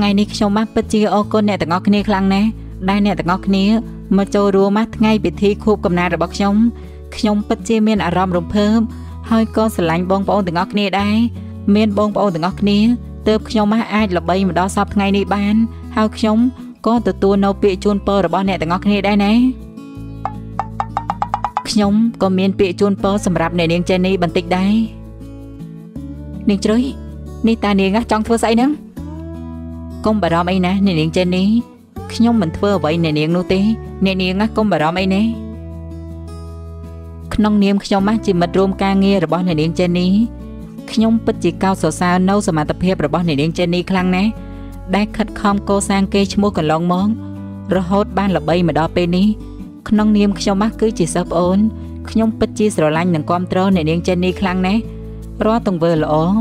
ngày này trong mắt bất chi ô con nè từ ngõ kia khăng nè, đây nè từ ngõ kia mà trôi rùa mắt ngay bị thi khu cầm nà rồi bóc trong bất chi miên à rầm rầm phơm, hơi con sờ lạnh bông bông từ ngõ kia đây, miên bông bông từ ngõ kia, tớp trong mắt ai là bay mà đo sập ngày này ban, hao trong con từ tua nâu bị chôn pơ rồi bao nè từ ngõ kia đây nè. ខ្ញុំកុំមានពាក្យជូនពរសម្រាប់អ្នកនាងចេននីបន្តិចដែរ nông niêm trong mắt cứ chỉ sập ổn, nhông bất chi sờ lanh đừng quan trơ này điên trên đi khăng nè, rõ từng vừa lỗ,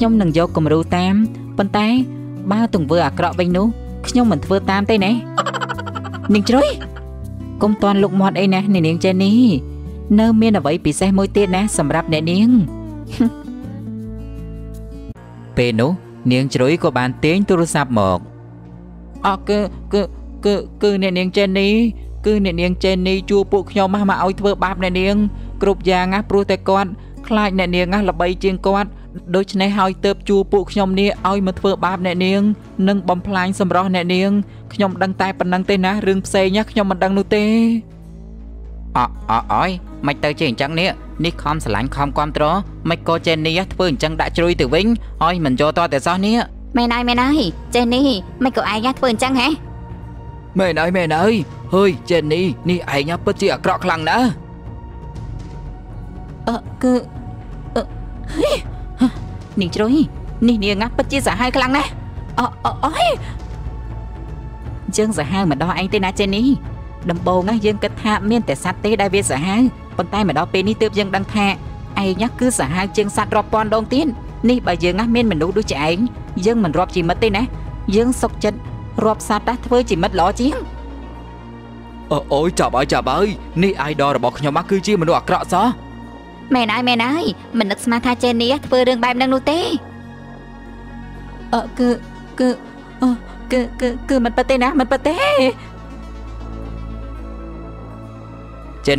nhông đừng vô cùng rú tam, bên tay ba từng vừa cọ bên nú, nhông mình vừa tam tay nè, điên chơi, công toàn lục mọt đây nè này điên trên đi, nơ miên là vậy bị xe môi tiết nè, sầm rạp nè điên, bên nú điên chơi của bạn tiếng tôi sập một, cứ này điên trên đi. Cứ nền niên trên ni chua buộc nhau mà ôi thưa bạp nền niên Cục già ngáp rô tè con Khai nền niên ngáp là bay chiên con Đôi chân này hỏi tớp chua buộc nhau ni ôi mà thưa bạp nền niên Nâng bóng phanh xâm rõ nền niên Nhau đăng tay bằng đăng tê ná rương xe nhắc nhau mà đăng nụ tê Ôi mạch tớ chỉ hình chẳng nế Ní khom xả lãnh khom quam tró Mạch cô trên ni thưa hình chẳng đã trôi từ vĩnh Ôi mình cho to tè gió nế Mày nói trên ni mạch của ai nhá thưa hình chẳng hả Mày nói hơi trên ní ní ai nhá bất chịu cọ khăng đã ní chơi ní ní ngáp bất chịu giả hai khăng nè dương giả hai mà đo anh tên là trên ní đầm bầu ngay dương cất hạ miên tẻ sát tê đại viên giả hai bàn tay mà đo pin ní tiếp dương đăng thẹ ai nhắc cứ giả hai chương sát rọp pon đông tin ní bà dương ngáp miên mình đủ đôi trẻ anh dương mình rọp chỉ mất tên nè dương sọc chân rọp sát đã thôi chỉ mất ló chiến Ôi chào bơi Nhi ai đó là bọc nhau mắc cứ chi mà nó cọ gió Mẹ nói Mình được mà tha trên ní vừa đường bài đang nụ tê Cứ mình bắt tê ná mình bắt tê Trên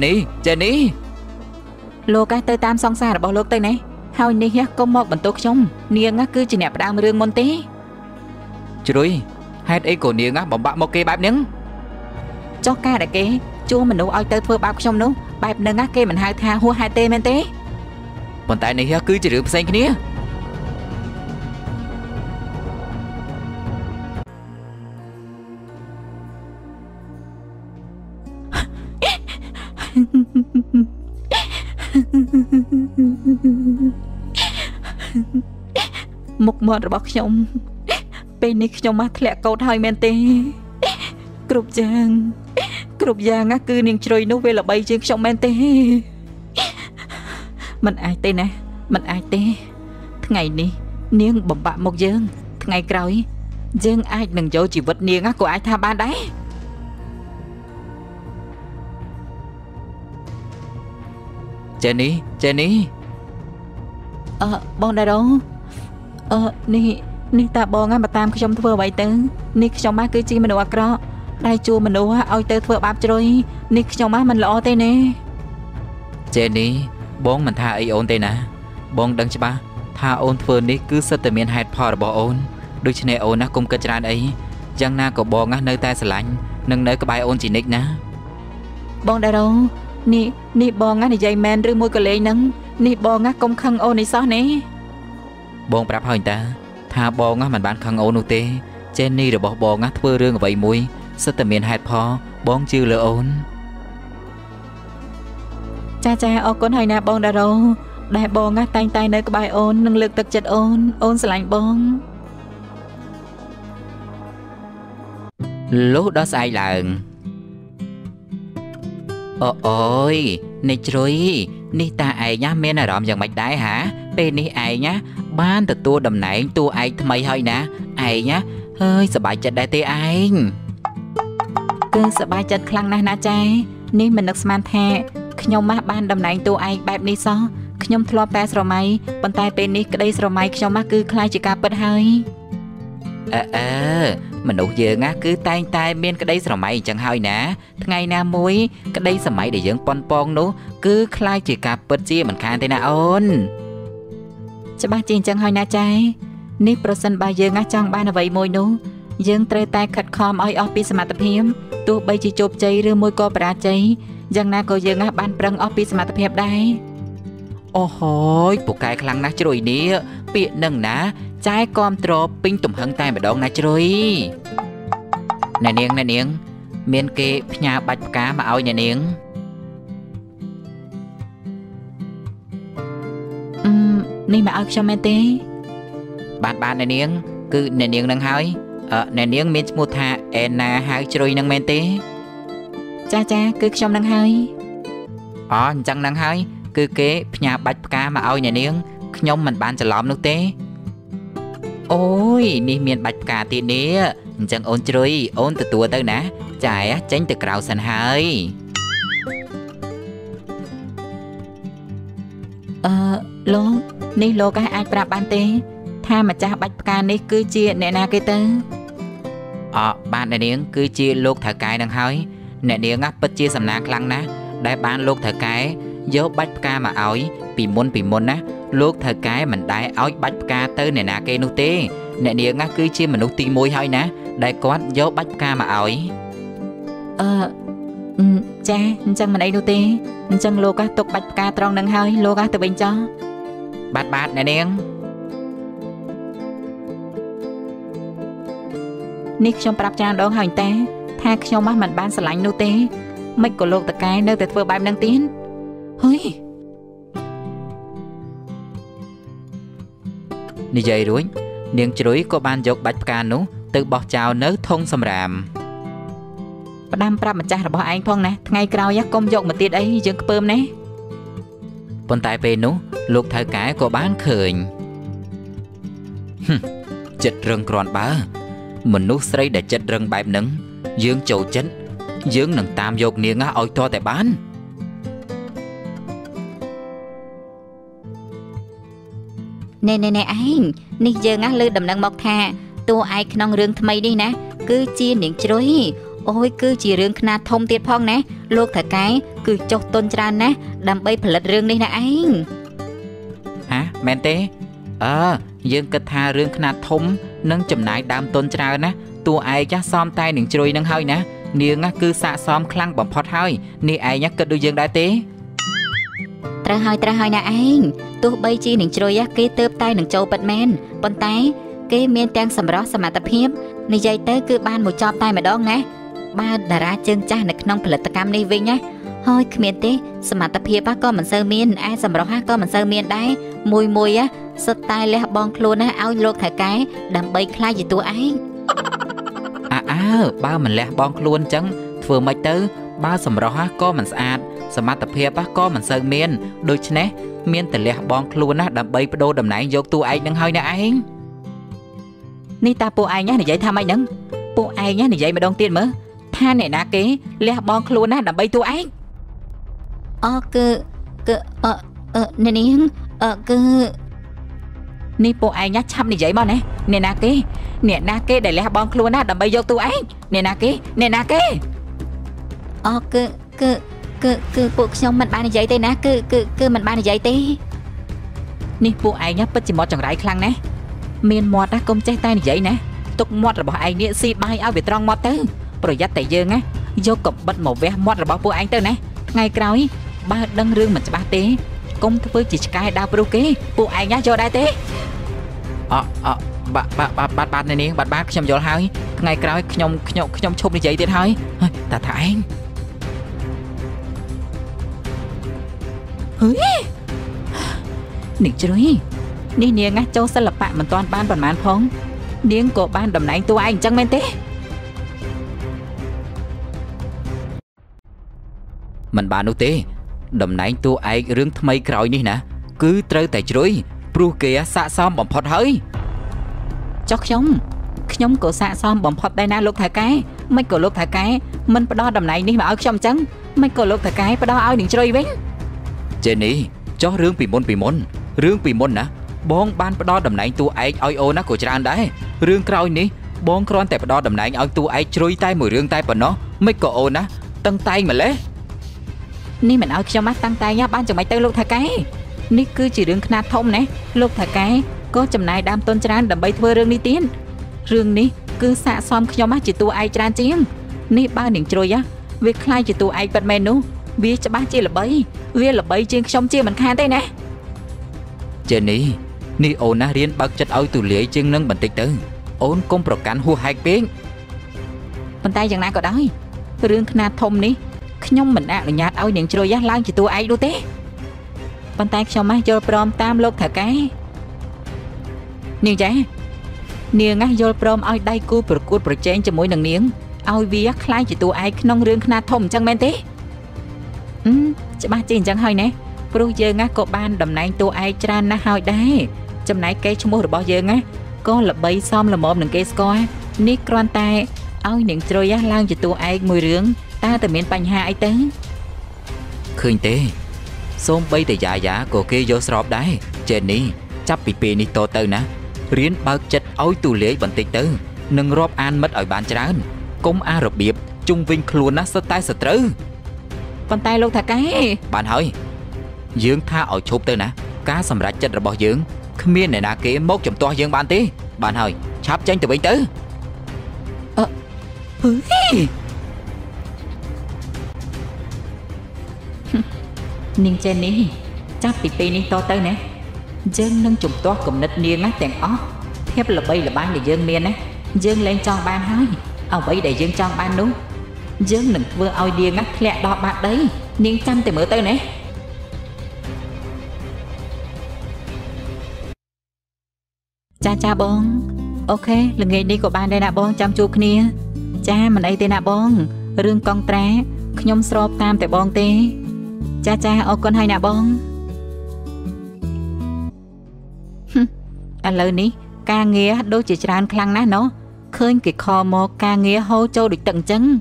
ní Lô cái tơi tam song xa là bỏ lô tê này Hào ní nhá công mọc bẩn tốt chông Nhi ngá cứ chỉ nẹp đang rương môn tê Chú đuôi Hết ấy của Nhi ngá bỏng bạc một kê bạp nướng cho ca đại kế chua mình nấu oi tơ phơi bao trong nấu bẹp nâng á kê mình hai tha hua hai tê men té còn tại này cứ chỉ được xanh cái nia một mọt bọc trong bên này trong mắt lẹ câu thay men té cục giang Cục giang á cứ niềng chơi nó về là bay trên trong men tê Mình ai tê Ngày này niềng bẩm bạ một giang Ngày cao ấy Giang ai đừng cho chỉ vật niềng á của ai tha ba đấy Jenny bọn đã đâu Nhi ta bọn á mà tam khi trong thua vậy tớ Nhi trong má cứ chi mà đồ ạc rõ Đại chua mình đâu ôi tớ thua bạp chơi Nhi trong má mình lọ tê nè Jenny Bọn mình tha ấy ôn tê nè Bọn đăng chứ ba Tha ôn thua ní cứ sơ tờ miền hạt phò rồi bỏ ôn Đôi chân này ôn á cung cơ chả đấy Giang na của bọn á nơi tay xả lạnh Nâng nơi có bài ôn chỉ nít nè Bọn đã đâu Nhi bọn á này dây men rư môi cơ lê nâng Nhi bọn á công khăn ôn này xó nè Bọn bạp hỏi ta Tha bọn á mình bán khăn ôn nụ tê Jenny rồi bỏ bọn á thua rương vậy mùi Sao tầm miền hạt phó Bọn chư lỡ ôn Cha ô con hay nè bọn đã đâu Đại bọn á tay tay nơi có bài ôn Nâng lực tật chật ôn sẽ lạnh bọn Lúc đó sai lần Ôi Này trời Này ta ai nhá mê nà rõm dần mạch đáy hả Bên này ai nhá Bán từ tua đầm nãy tua ai thầm mây hơi nè Ai nhá Hơi sợ bài chật đại tê ai Cứ sợ bài chật khăn nè nà cháy Này mình được sman thẹ Khñông má ban đầm nãy tua ai bạp này xó Khñông thua bè sổ mây Bọn tay bên này cái đây sổ mây Khñông má cứ khai chỉ ca bật hơi អើអើមិនដូចយើងណាគឺតែងតែមានក្តីស្រមៃអញ្ចឹងហើយណាថ្ងៃណាមួយក្តីសម័យដែលយើងប៉ុនប៉ងនោះគឺคล้ายជាការពិតជាមិនខានទេណាអូនចាំបងជាងអញ្ចឹងហើយណាចានេះប្រសិនបើយើងណាចង់បានអ្វីមួយនោះយើងត្រូវតែខិតខំឲ្យអស់ពីសមត្ថភាពទោះបីជាជោគជ័យឬមួយក៏បរាជ័យយ៉ាងណាក៏យើងណាបានប្រឹងអស់ពីសមត្ថភាពដែរអូហយពូកែខ្លាំងណាស់ជ្រុយនេះ ពាក្យនឹងណាចាយគាំទ្រពេញទំហឹងតែម្ដងណាជ្រុយណែនាងគឺអ្នកនាងនឹងហើយអ្នកនាងមានឈ្មោះថាអេណាហើយជ្រុយនឹងមែនទេចាចាគឺខ្ញុំនឹងហើយគឺគេផ្ញើបាច់ផ្កាមកឲ្យអ្នកនាងខ្ញុំមិនបានច្រឡំនោះទេ អូយនេះមានបាច់ផ្កាទៀតនេះអញ្ចឹងអូនជ្រុយអូនទទួលទៅណាចាចេញទៅក្រៅសិនហើយលោកនេះលោកឯងអាចប្រាប់បានទេថាម្ចាស់បាច់ផ្កានេះគឺជាអ្នកណាគេទៅអ่ะបានណានាងគឺជាលោកថៅកែនឹងហើយអ្នកនាងណាពិតជាសំណាងខ្លាំងណាស់ដែលបានលោកថៅកែយកបាច់ផ្កាមកឲ្យពីមុនណាលោកថៅកែមិនដែរឲ្យបាច់ផ្កាទៅអ្នកណាគេនោះទេ អ្នកនាងចាអញ្ចឹងមិនអីនោះទេអញ្ចឹងលោកថាទុកបាច់ផ្កាត្រង់នឹងហើយលោកថាទៅវិញចុះបាទបាទអ្នកនាងនេះខ្ញុំប្រាប់ចាស់ដងហើយតែថាខ្ញុំមិនបានស្រឡាញ់នោះទេមិនក៏លោកតកែនៅតែធ្វើបែបហ្នឹងទៀតហុយនិយាយរួច នាងជ្រុយក៏បានយកបាច់ផ្កានោះទៅបោះចោលនៅធុងសម្រាមផ្ដាំប្រាប់ម្ចាស់របស់ឯងផងណាថ្ងៃក្រោយកុំយកមកទៀតអីយើងក្ពើមណែប៉ុន្តែពេលនោះលោកថៅកែក៏បានឃើញចិត្តរឹងគ្រាន់បើមនុស្សស្រីដែលចិត្តរឹងបែបហ្នឹងយើងចូលចិត្តយើងនឹងតាមយកនាងឲ្យតតែបាន នេះនេះឯងនេះយើងណាលើដំណឹងមកថាតួឯងក្នុងរឿងថ្មីនេះណាគឺជានាងជ្រុយអូយគឺជារឿងខ្នាតធំទៀតផងណាលោកថៅកែគឺចុះទុនច្រើនណាស់ដើម្បីផលិតរឿងនេះណាឯងហ៎មែនទេយើងគិតថារឿងខ្នាតធំនឹងចំណាយដើមទុនច្រើនណាស់តួឯងចាស់សមតែនាងជ្រុយនឹងហើយណានាងណាគឺសាកសមខ្លាំងបំផុតហើយនេះឯងណាគិតដូចយើងដែរទេ ត្រូវហើយណាឯងទោះបីជានាងជ្រុយគេទៅតែនឹងចូលពិតមែនប៉ុន្តែគេមានទាំងសម្រស់សមត្ថភាពនិយាយទៅគឺបានមកចប់តែម្ដងណាបាទតារាជើងចាស់នៅក្នុងផលិតកម្មនេះវិញណាហើយគ្មានទេសសមត្ថភាពក៏មិនសូវមានឯសម្រស់ក៏មិនសូវមានដែរមួយមួយសត្វតែលះបងខ្លួនណាឲ្យលោកថៅកែដើម្បីខ្លាចជាតួឯង អាអើបើមិនលះបងខ្លួនចឹងធ្វើម៉េចទៅបើសម្រស់ហ่ะក៏មិនស្អាតសមត្ថភាពហ่ะក៏មិនសូវមានដូចឆ្នេះមានតែលះបងខ្លួនណាដើម្បីប្ដូរតំណែងយកតួឯងនឹងហើយណាឯងនេះតាពូឯងណានិយាយថាម៉េចហ្នឹងពូឯងណានិយាយម្ដងទៀតមើលថាអ្នកណាគេលះបងខ្លួនណាដើម្បីយកតួឯងអ្នកណាគេដែលលះបងខ្លួនណាដើម្បីយកតួឯងអ្នកណាគេអ្នកណាគេដែលលះបងខ្លួនណាដើម្បីយកតួឯង គឺពូឯងពុតជាមកចង្រៃខ្លាំងណាស់មានមាត់ណាកុំចេះតែនិយាយណាទុកមាត់របស់ឯងនេះស៊ីបាយឲ្យវាត្រង់មាត់ទៅប្រយ័ត្នតែយើងណាយកកបិតមកវះមាត់របស់ពូឯងទៅណាថ្ងៃក្រោយបើដឹងរឿងមិនច្បាស់ទេកុំធ្វើជាឆ្កែដើរព្រោះគេពូឯងណាយកដែរទេអត់បាទបាទបាទបាទនាងបាទបាទខ្ញុំយល់ហើយថ្ងៃក្រោយខ្ញុំឈប់និយាយទៀតហើយតែថាឯង នេះនាងណាចូលសិល្បៈមិនទាន់បានប៉ុន្មានផងនាងក៏បានតំណែងតួឯងអញ្ចឹងមែនទេមិនបាននោះទេតំណែងតួឯងរឿងថ្មីក្រោយនេះណាគឺត្រូវតែជ្រុយព្រោះគេអាសាកសមបំផុតហើយចុះខ្ញុំក៏សាកសមបំផុតដែរណាលោកថៅកែមិនក៏លោកថៅកែមិនផ្ដោតតំណែងនេះមកឲ្យខ្ញុំអញ្ចឹងមិនក៏លោកថៅកែផ្ដោតឲ្យនាងជ្រុយវិញ ចេះនេះ ចុះរឿងពីមុនបងបានផ្ដោតតំណែងតួឯងឲ្យអូនណាក៏ច្រើនដែររឿងក្រោយនេះ bong cron tẹp đo đầm nạnh ông tu ai chui tay mùi rương tay bọn nó mấy cậu ồn á tăng tay mà lẽ ní mình ao cho mắt tăng tay nhá ban chừng máy tay lục thà cái ní cứ chỉ rương khna thông nè lục thà cái có chầm này đam tôn trán đầm bay thưa rương đi tiến rương ní cứ xạ xóm cho mắt chỉ tu ai trán chiếm ní ba niềng chui á việc khai chỉ tu ai bật menu biết cho bác chỉ là bấy viên là bấy chiên trong chiên mình khai tay nè trên ní ní ồn á riêng bác chất ao tu lưỡi chiên nâng bẩn tịch tư ồn công pro cán hù hai tiếng bàn tay chẳng nãy có đói rương khna thông ní nhông mình đã nhạt ao những trôi giác lan chỉ tôi ai đôi té bàn tay cho má vô prom tam lục thả cái niềng trái niềng á vô prom ao đây cú cút chén cho mỗi lần niềng ao vi á khai chỉ tôi ai nông rương na thông chẳng men té chỉ ba chỉ chẳng hơi nè pro giờ ngã cậu ban đầm này tôi ai tra na hơi đấy chấm này cây chung mua được bao giờ ngã con là bay xong là một lần cây score nick quan tay ao những trôi giác lan chỉ tôi ai mùi rướng ta từ miền Bành Hà ấy tới khơi té, xôm bay từ giả giả của kia vô sọp đáy, trên ní chắp pì ní to tới nè, riêng bao chật ối tù lưỡi bẩn tịt tới, nâng róp an mất ở bàn trán, công a rập biệp, trung vinh khluôn nát tay sờ trứ, bàn tay lâu thà cái, bạn hỏi, dương tha ở chụp tới nè, cá sầm rạch chật là bỏ dương, miên này nà kia mốt chậm to dương bàn tí, bạn hỏi, chắp chân từ bên tới, niềng trên ní chắc bị tê ní to tới nè dương nâng chụp to cùng nít niềng á tèn ó thép là bay là ban để dương miên á dương lên trong ban hái ao bay để dương trong ban đúng dương nâng vừa ao điên á lẹ đo bạc đấy niềng chăm thì mở tới nè cha cha bong ok là nghề đi của ban đây nè bong chăm chụp nia cha mình đây tên nè bong rương con trá nhom srop tam tại bong tê cha cha ô con hay nà bông anh lời ní ca nghĩa đôi chỉ tràn khăn ná nó khơi kì kho mô ca nghĩa hô châu được tận chân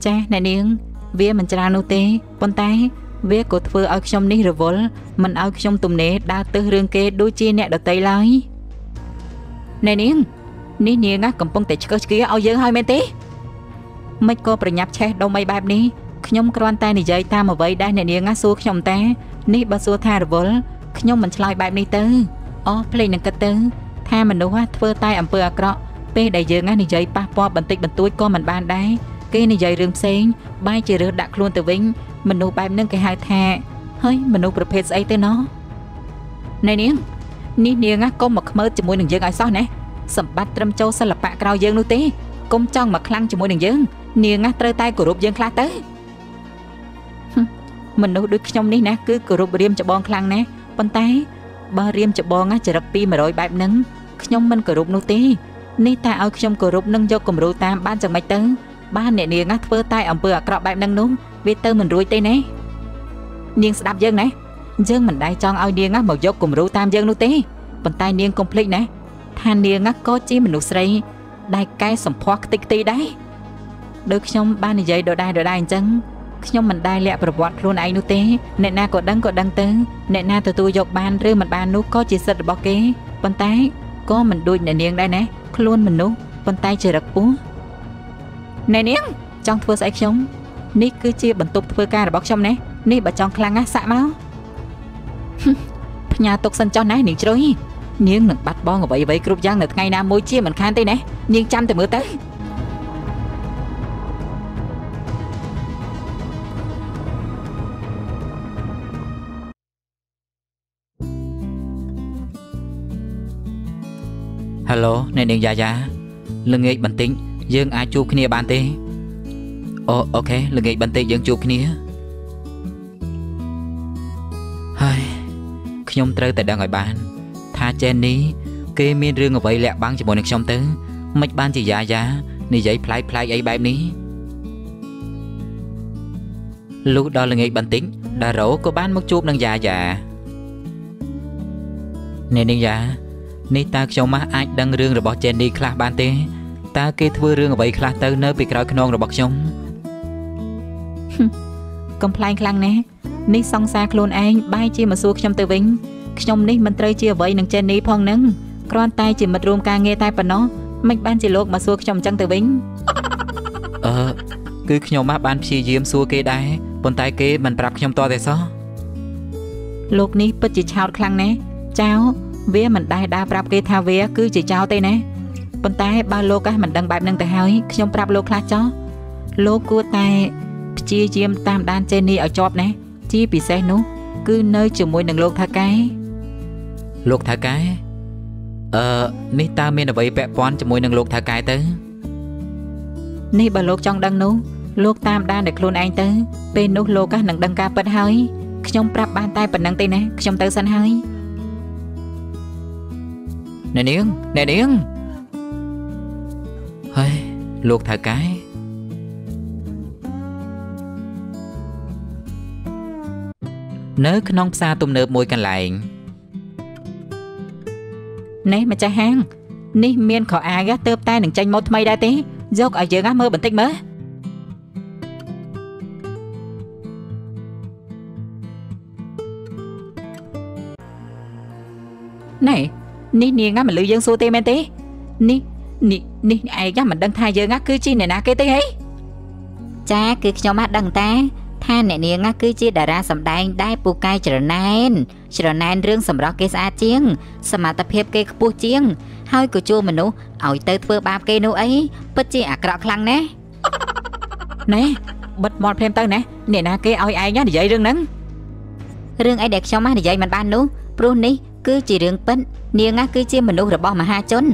cha này niên vía mình tràn nô tê bông tay vía của thưa ở trong ní rồi vốn mình ở trong tùm nế đa tư rương kê đôi chi nẹ đợt tay lái này niên ní niên á cầm bông tệ cơ kia ao dưỡng hơi men tí mấy cô bà nhập che đâu mấy bạp ní nhông con tay này dây ta mà vậy đây này niềng á xua nhông ta ní ba xua tha rồi nhông mình chơi bài này tư ó play nâng cái tư tha mình đúng á thưa tay ẩm bừa cọ pe đại dương á này dây pa po bẩn tịt bẩn túi con mình ban đá kia này dây rừng xén bay chỉ rửa đặt luôn từ vĩnh mình nấu bài nâng cái hai tha hơi mình nấu prepare ấy tới nó này niềng ní niềng á công mà mơ chỉ muốn đừng dương ai sao nè sầm bát trăm châu sao lập bạ cào dương nô tí công trong mà khăng chỉ muốn đừng dương niềng á trơ tay của rụp dương khla tới mình đâu được trong ní nè cứ cột riêng cho bong khăn nè bàn tay ba riêng cho bong á chỉ rập pi mà rồi bẹp nứng trong mình cột nô tê ní ta ở trong cột nâng cho cùng râu tam ban chẳng mấy tớ ba nè niềng á phơ tay ẩm bừa cọ bẹp nâng núng vì tơ mình ruồi tê nè niềng đạp dương nè dương mình đai trong ao niềng á màu dốc cùng râu tam dương nô tê bàn tay niềng complete nè than niềng á có chi mình nô sấy đai cái sầm phoác tê tê đấy được trong ba này dây đồ đai chẳng nhưng mình đai lẹ vật vật luôn ai nô té nè na có đăng tớ nè na từ từ dọc bàn rư mình bàn nô có chỉ sật bỏ kế bàn tay có mình đôi nè niềng đây nè luôn mình nô bàn tay trời đặc phú nè niềng trong thưa sải chống ní cứ chia bẩn tục thưa ca là bóc trong nè ní bà trong khlang á xạ máu nhà tục sân cho nãy niềng chơi niềng nực bắt bong ở vậy vậy group giang được ngay na môi chia mình khan tê nè niềng chăm từ mưa tới hello này niềng già lưng nghề bẩn tĩnh dương ai chụp kia bàn tê ok lưng nghề bẩn tĩnh dương chụp kia hay nhông trơ tại đang ở bàn tha chen ní kê miên rương ở vậy lẹ băng chỉ một nước sông tứ mạch ban chỉ già này giấy play ấy bài ní lúc đó lưng nghề bẩn tĩnh đã rổ có bán mất chụp đang già này niềng già ní ta trong má ai đăng rương rồi bỏ chèn đi khla ban tê ta kê thưa rương ở vậy khla tơ nơi bị cào khnon rồi bọc trong complain khlang nè ní song xa khôn anh bay chi mà xua trong từ vĩnh trong ní mình chơi chia vậy nằng chèn ní phong nắng con tay chỉ mật rôm ca nghe tay và nó Mình ban chỉ lục mà xua chồng chăng từ bính. Cứ nhom má ban chi diêm xua kê đái, bồn tay kê mình bạc nhom to thế sao? Lục ní bất chỉ chào khăng nè, chào vía mình đai đa bạc kê thao vía cứ chỉ chào tê nè. Bồn tay ba lô cái mình đăng bài nâng tài hái, nhom bạc lô khá chó. Lô cua tay chi diêm tam đan trên ni ở chóp nè, chi bị xe nú, cứ nơi chịu mùi nâng lô thà cái. Lục thả cái. Ní ta miên ở vậy bẹp bón cho mùi nâng lục thả cái tới. Ní bà lục trong đăng nú, lục tam đa để khôn anh tới. Bên nút lục á nâng đăng ca bật hơi. Trong prap bàn tay bật nâng tên nè, trong tớ sân hơi. Nè niếng, nè niếng. Hơi, lục thả cái. Nớ khăn ông xa tùm nợp mùi càng lạnh. Này mà cha hang, ní miên khó á gá tớp tay nâng chanh mô thmây đá tí. Dốc ở dưới gá mơ bẩn tích mơ. Này, ní niên gá mà lưu dân xô tê men tí. Ní ai gá mà đăng thai dưới gá cư chi nè ná kê tí ấy. Cha cứ cho mắt đăng ta. Tha nè niên gá cư chi đà ra sầm đanh đai bù cai trở nên. Trở nên rương sầm rõ kê xa chiêng. Sầm mà tập hiệp kê khô chiêng. Hơi của chua mình nụ, ổi tới thơ bạp kê nụ ấy. Bất chi ả cọ khăn nè. Nè, bật mọt phèm tơ nè. Nè nà kê ôi ai nhá để dây rương nâng. Rương ấy đẹp cho má để dây mình ban nụ. Bro ní, cứ chỉ rương bánh. Niên á cứ chia mình nụ rồi bỏ mà ha chốn.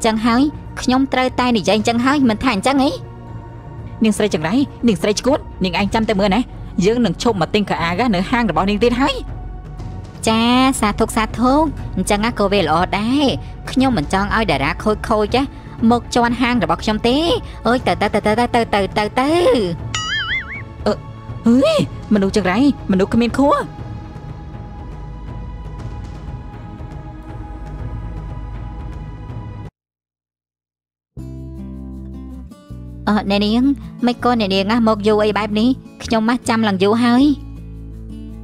Chẳng hơi, nhóm trơi tay để dây chẳng hơi, mình thả chẳng ấy. Niên sợi chẳng đấy, niên sợi chẳng cốt. Niên anh chăm tay mưa nè. Dương nâng chôm mà tinh khả á gá nửa hang rồi bỏ niên tiên hơi. Cha, xa thuốc, chẳng á cô về lỗ đáy. Nhưng mình chọn ôi đã ra khôi khôi chứ. Một cho anh hang rồi bọc trong tí. Ôi từ mình đủ chân rãi, mình đủ comment khua. Nè niên, mấy cô nè niên á, một dù ấy bạp ní. Nhưng mà chăm lần dù hơi.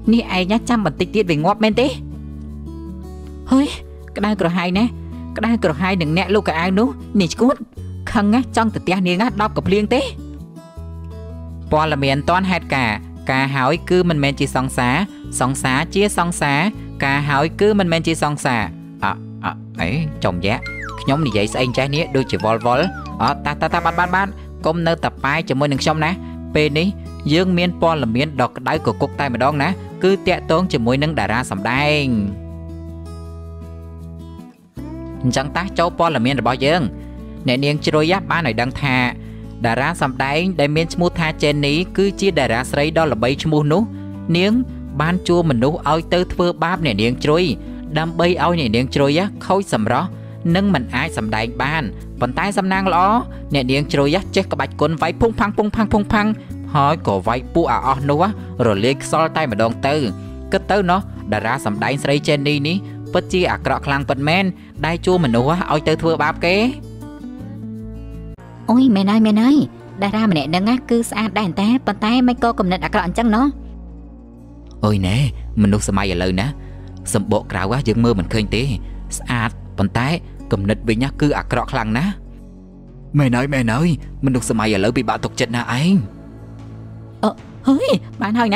Nhi ai nhá chăm bật tích tiết về ngọp men tí. Hơi, cái đai cửa hai nè. Cái đai cửa hai đừng nẹ lô cả ai nú. Nhi cút, khăn á, trong từ tiếng niên á, đọc cập liêng tí. Bò là miền toàn hạt cả. Cả hỏi cư mình men chỉ song xá. Song xá chia song xá. Cả hỏi cư mình men chỉ song xá. Ấy, chồng giá. Nhóm này dậy sẽ anh trái ní, đôi chỉ vol vol. Ta ban. Công nơ tập bài cho môi nâng xong nè. Bên đi, dương miền bò là miền đọc đáy của cục tay mà đón nè. Cứ tệ tốn cho mối nâng đã ra sầm đanh. Chẳng ta châu po là miền là bao dương. Nè niên chơi rối giáp ba này đang thà. Đã ra sầm đanh, để miền mua tha trên ní. Cứ chia đã ra sấy đó là bay mua nú. Niên ban chua mình nú ôi tơ thưa báp nè niên chơi. Đam bay ôi nè niên chơi á khôi sầm rõ. Nâng mình ai sầm đanh ban. Vẫn tay sầm nang lõ. Nè niên chơi á chết các bạch con váy phung phăng. Hỏi cổ vay bú ả ọt nú á. Rồi liếc xol tay mà đồn tư. Cứ tư nó đã ra sầm đánh sấy trên đi ní. Bất chi ả cọ khăn bật men. Đai chua mà nú á ôi tư thua bạp kế. Ôi mẹ nói đã ra mà nè nâng á cứ xa đàn ta. Bần tay mấy cô cầm nịnh ả cọ chẳng nó. Ôi nè mình nú xa mai ở lời ná. Xâm bộ cảo á dưỡng mơ mình khơi tí. Xa bần tay cầm nịnh vì nhá cứ ả cọ khăn ná. Mẹ nói mình nú xa mai ở lời bị bạo tục chân nà anh. Hơi,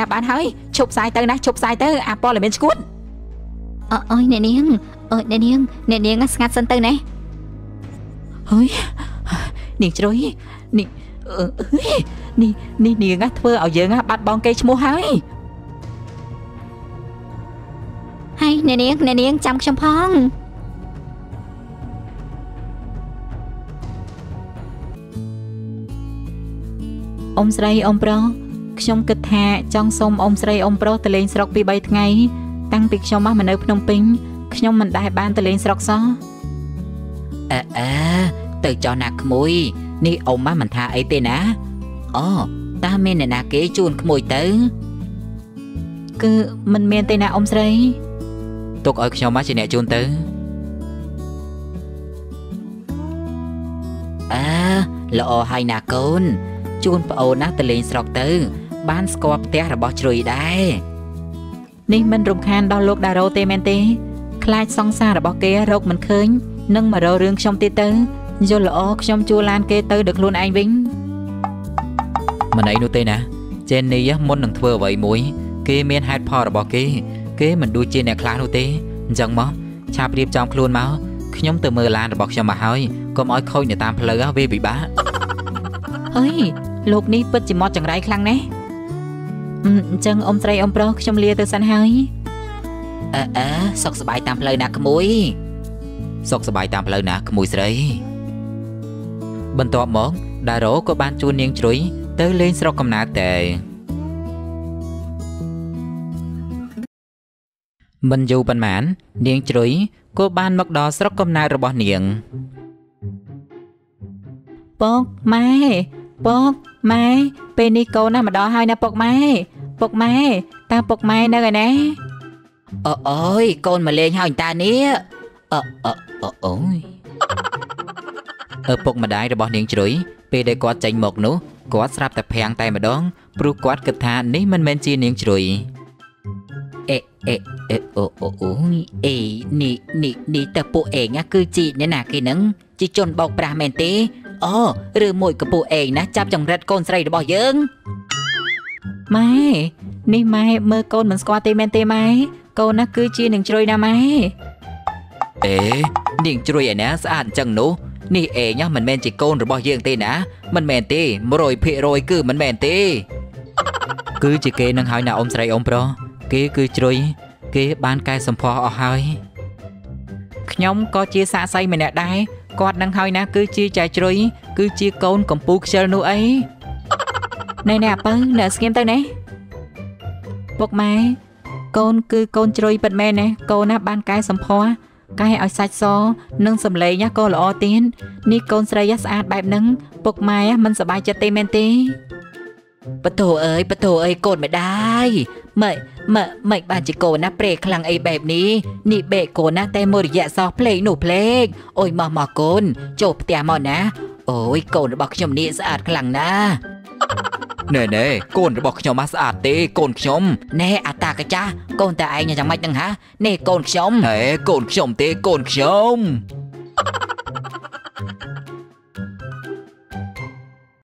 bán hơi, chụp sai tơ, po là bên cút. Ôi nè niêng ngắt sân tơ nè. Hơi, niêng trôi, niêng ngắt thưa ở dưới ngắt bắt bong cây mua hơi. Hay nè niêng chăm trong phong. Ông srei ông pro. Trong kịch hạ trong sông ông srei ông pro từ lên sọc bị bay ngay tăng việc trong mắt mình ở Phnom Penh trong mình đại ban từ lên sọc xó từ cho nạc mùi ni ông má mình tha ấy tên á ta men này nà kế chuồn mùi tới cứ mình men tên là ông srei tục ở trong mắt chị nè chuồn tới lọ hay nà côn chôn bầu nát từ lên sọc tới ban scoop té là bỏ chửi đái nên mình rung khan đo lục đà rô tê men tê khai song xa là bỏ kia rốt mình khơi nâng mà rô rương trong tê tứ Vô lộ trong chua lan kê tư được luôn anh Vĩnh. Mà này nụ tê nè Jenny á muốn nâng thưa vậy mũi kê miên hạt phò bỏ kê mình đu chê nè khá nụ tê dần mó chạp điệp trong luôn máu nhóm từ mơ lan bọc cho mà hơi có mỗi khôi nè tam lỡ á về bị bá ơi lúc ní bất chỉ mọt chẳng rái khăn nè chân ông trai ông pro trong lia từ sân hơi sọc sợi tam lỡ nạc mũi sọc sợi tam lỡ nạc mũi sấy bên tọa món đá rổ có ban chu niên chuối tới lên sau cầm nát tệ mình dù bàn mãn niên chuối cô ban mặc đỏ sau cầm nát rồi bỏ niệm bốc máy penico nè mà đỏ hai nè bốc máy ta bốc máy nè rồi nè ôi con mà lên hai ta nè ôi ở bốc mà đái rồi bỏ niệm chuối về đây có tranh một nú có sáp tập hàng tay mà đón pru quát cực thà ní mình men chi niệm chuối ní tập bộ ảnh á cứ chị nè nà cái nắng chị chôn bọc pra men té rư mùi của bộ ảnh á chắp chồng rệt con sấy để bỏ dưỡng mai ní mai mơ con mình squat tê men tê mai con á cứ chi niệm chuối nè mai niệm chuối ấy nè sẵn chẳng nú nì ế nhá mình men chỉ côn rồi bỏ riêng tê ná mình men tê mà rồi phê rồi cứ mình men tê cứ chỉ kê nâng hỏi nào ông sài ông pro kê cứ chui kê ban cai sầm phò ở hơi nhóm có chia xa say mình nè đai quạt nâng hỏi ná cứ chia trái chui cứ chia côn cầm pu chơi nu ấy này nè bưng nè xem tới nè bốc máy côn cứ côn chui bật men nè côn á ban cai sầm phò cái ở sạch so nâng sầm lấy nhá cô là tiên ní con sấy á sát bài nâng bộc mai á mình sờ bài cho tên men tý bất thổ ơi cồn mày đai mày bà chỉ cồn á bể khăng ấy bẹp ní ní bể cồn á tay mồi dạ so play nổ play ôi mò cồn chộp tè mò ná ôi cồn bọc nhom ní sát khăng ná nè cồn bọc nhom á sát tê cồn nhom nè à ta cái cha cồn ta ai nhà chẳng mày đằng hả nè cồn nhom tê cồn nhom